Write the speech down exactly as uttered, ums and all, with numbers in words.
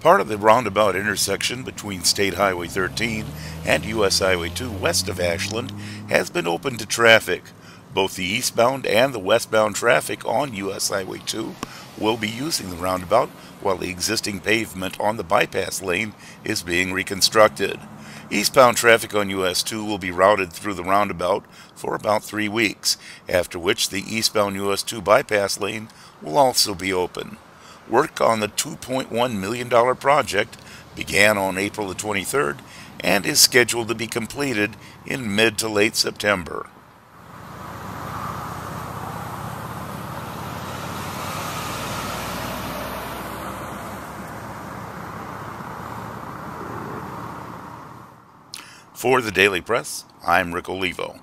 Part of the roundabout intersection between State Highway thirteen and U S Highway two west of Ashland has been open to traffic. Both the eastbound and the westbound traffic on U S Highway two will be using the roundabout while the existing pavement on the bypass lane is being reconstructed. Eastbound traffic on U S two will be routed through the roundabout for about three weeks, after which the eastbound U S two bypass lane will also be open. Work on the two point one million dollar project began on April the twenty-third and is scheduled to be completed in mid to late September. For the Daily Press, I'm Rick Olivo.